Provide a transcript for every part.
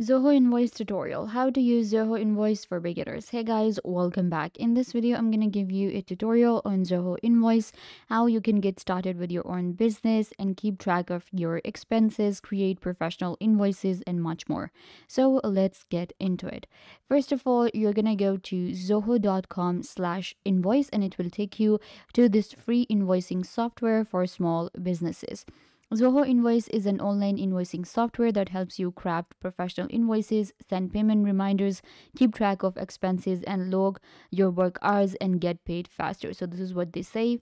Zoho Invoice tutorial, how to use Zoho Invoice for beginners. Hey guys, welcome back. In this video, I'm gonna give you a tutorial on Zoho Invoice, how you can get started with your own business and keep track of your expenses, create professional invoices, and much more. So let's get into it. First of all, you're gonna go to zoho.com/invoice and it will take you to this free invoicing software for small businesses. Zoho Invoice is an online invoicing software that helps you craft professional invoices, send payment reminders, keep track of expenses, and log your work hours and get paid faster. So this is what they say.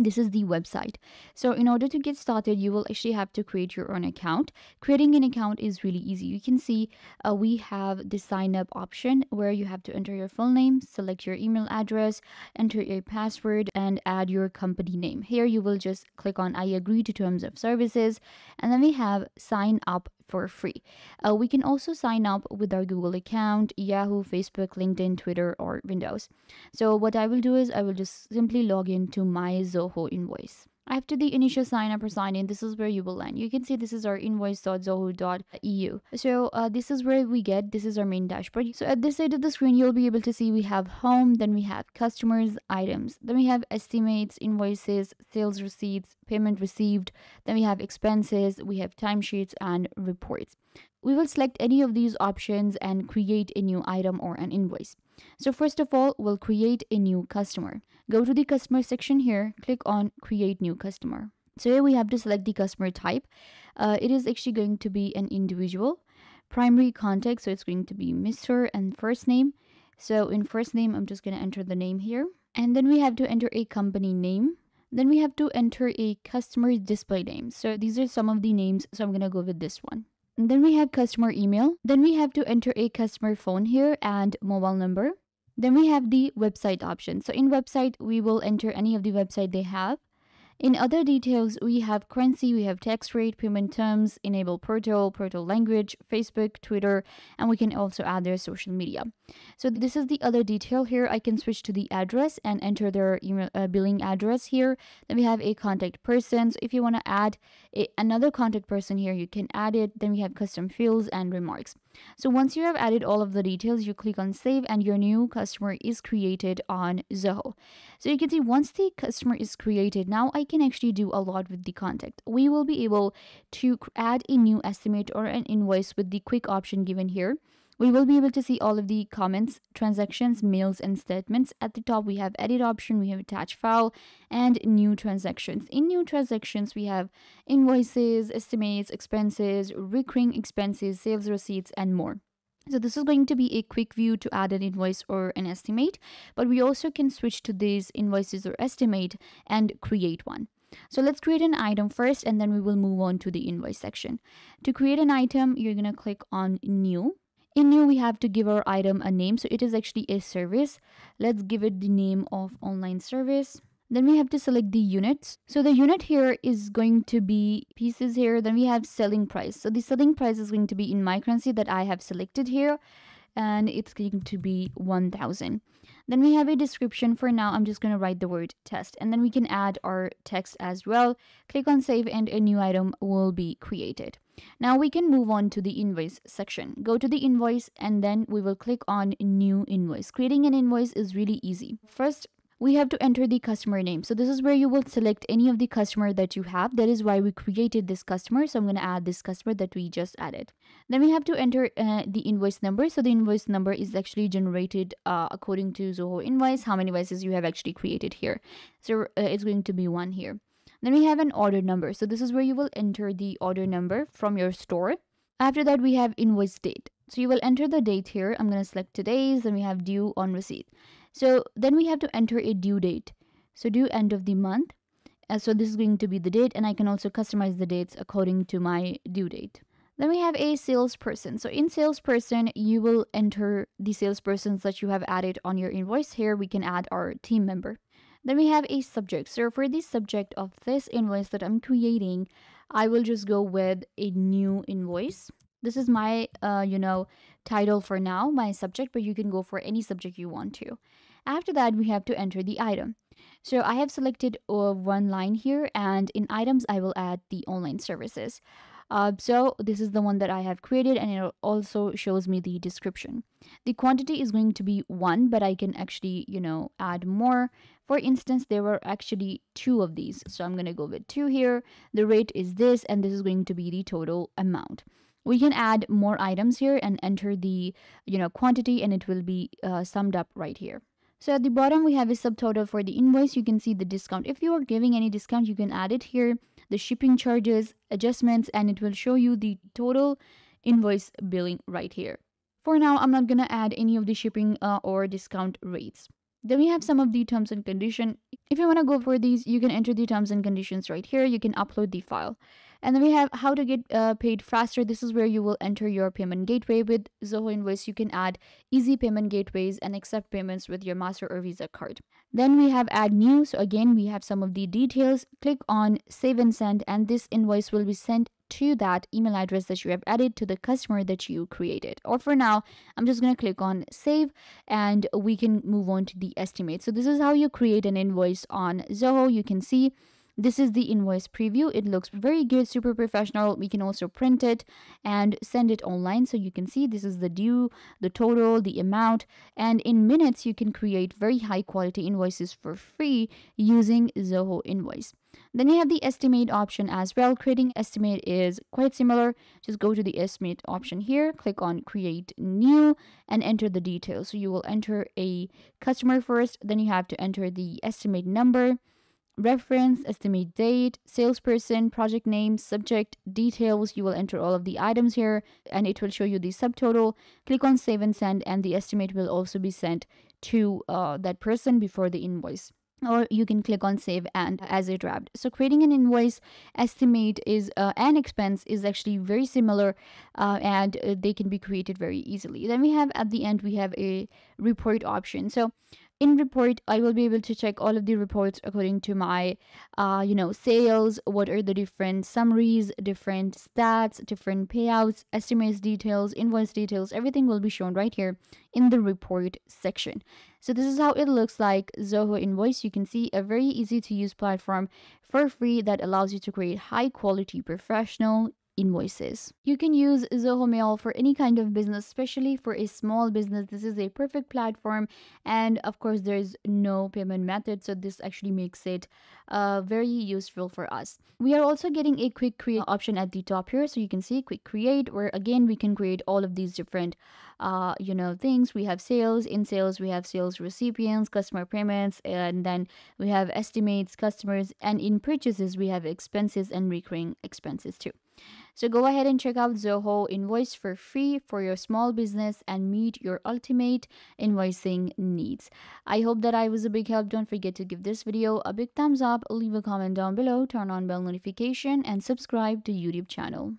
This is the website. So in order to get started, you will actually have to create your own account. Creating an account is really easy. You can see we have the sign up option where you have to enter your full name, select your email address, enter a password, and add your company name. Here you will just click on I agree to terms of services, and then we have sign up for free. We can also sign up with our Google account, Yahoo, Facebook, LinkedIn, Twitter, or Windows. So what I will do is I will just simply log into my Zoho Invoice. After the initial sign up or sign in, this is where you will land. You can see this is our invoice.zoho.eu. So this is where we get, this is our main dashboard. So at this side of the screen, you'll be able to see we have home, then we have customers, items, then we have estimates, invoices, sales receipts, payment received, then we have expenses, we have timesheets and reports. We will select any of these options and create a new item or an invoice. So first of all, we'll create a new customer. Go to the customer section here, click on create new customer. So here we have to select the customer type. It is actually going to be an individual. Primary contact, so it's going to be Mr. and first name. So in first name, I'm just going to enter the name here. And then we have to enter a company name. Then we have to enter a customer display name. So these are some of the names. So I'm going to go with this one. And then we have customer email. Then we have to enter a customer phone here and mobile number. Then we have the website option. So in website, we will enter any of the website they have. In other details, we have currency, we have tax rate, payment terms, enable portal language, Facebook, Twitter, and we can also add their social media. So this is the other detail here. I can switch to the address and enter their email billing address here. Then we have a contact person. So if you want to add another contact person here, you can add it. Then we have custom fields and remarks. So once you have added all of the details, you click on save and your new customer is created on Zoho. So you can see once the customer is created, now I can actually do a lot with the contact. We will be able to add a new estimate or an invoice with the quick option given here. We will be able to see all of the comments, transactions, mails, and statements. At the top, we have edit option, we have attach file, and new transactions. In new transactions, we have invoices, estimates, expenses, recurring expenses, sales receipts, and more. So this is going to be a quick view to add an invoice or an estimate, but we also can switch to these invoices or estimate and create one. So let's create an item first, and then we will move on to the invoice section. To create an item, you're going to click on new. In new, we have to give our item a name. So it is actually a service. Let's give it the name of online service. Then we have to select the units. So the unit here is going to be pieces here. Then we have selling price. So the selling price is going to be in my currency that I have selected here. And it's going to be 1000. Then we have a description. For now, I'm just going to write the word test. And then we can add our text as well. Click on save and a new item will be created. Now we can move on to the invoice section. Go to the invoice and then we will click on new invoice. Creating an invoice is really easy. First, we have to enter the customer name. So this is where you will select any of the customer that you have. That is why we created this customer. So I'm going to add this customer that we just added. Then we have to enter the invoice number. So the invoice number is actually generated according to Zoho Invoice, how many invoices you have actually created here. So it's going to be one here. Then we have an order number. So this is where you will enter the order number from your store. After that, we have invoice date. So you will enter the date here. I'm going to select today's and we have due on receipt. So then we have to enter a due date. So due end of the month. So this is going to be the date and I can also customize the dates according to my due date. Then we have a salesperson. So in salesperson, you will enter the salespersons that you have added on your invoice. Here we can add our team member. Then we have a subject. So for the subject of this invoice that I'm creating, I will just go with a new invoice. This is my, title for now, my subject, but you can go for any subject you want to. After that, we have to enter the item. So I have selected one line here and in items, I will add the online services. So this is the one that I have created, and it also shows me the description. The quantity is going to be 1, but I can actually, you know, add more. For instance, there were actually 2 of these, so I'm going to go with 2 here. The rate is this, and this is going to be the total amount. We can add more items here and enter the, you know, quantity, and it will be summed up right here. So at the bottom, we have a subtotal for the invoice. You can see the discount. If you are giving any discount, you can add it here, the shipping charges, adjustments, and it will show you the total invoice billing right here. For now, I'm not going to add any of the shipping or discount rates. Then we have some of the terms and conditions. If you want to go for these, you can enter the terms and conditions right here. You can upload the file. And then we have how to get paid faster. This is where you will enter your payment gateway. With Zoho Invoice, you can add easy payment gateways and accept payments with your Master or Visa card. Then we have add new. So again, we have some of the details. Click on save and send, and this invoice will be sent to that email address that you have added to the customer that you created. Or for now, I'm just going to click on save, and we can move on to the estimate. So this is how you create an invoice on Zoho. You can see this is the invoice preview. It looks very good, super professional. We can also print it and send it online. So you can see this is the due, the total, the amount. And in minutes, you can create very high quality invoices for free using Zoho Invoice. Then you have the estimate option as well. Creating estimate is quite similar. Just go to the estimate option here, click on create new, and enter the details. So you will enter a customer first, then you have to enter the estimate number, reference, estimate date, salesperson, project name, subject, details. You will enter all of the items here, and it will show you the subtotal. Click on save and send, and the estimate will also be sent to that person before the invoice. Or you can click on save and as a draft. So creating an invoice estimate is an expense is actually very similar, and they can be created very easily. Then we have at the end, we have a report option. So in report, I will be able to check all of the reports according to my, you know, sales, what are the different summaries, different stats, different payouts, estimates details, invoice details, everything will be shown right here in the report section. So this is how it looks like Zoho Invoice. You can see a very easy to use platform for free that allows you to create high quality professional invoices. You can use Zoho Mail for any kind of business, especially for a small business. This is a perfect platform, and of course there is no payment method, so this actually makes it very useful for us. We are also getting a quick create option at the top here, so you can see quick create, where again we can create all of these different you know, things. We have sales, in sales we have sales recipients, customer payments, and then we have estimates, customers, and in purchases we have expenses and recurring expenses too. So go ahead and check out Zoho Invoice for free for your small business and meet your ultimate invoicing needs. I hope that I was a big help. Don't forget to give this video a big thumbs up, leave a comment down below, turn on bell notification, and subscribe to YouTube channel.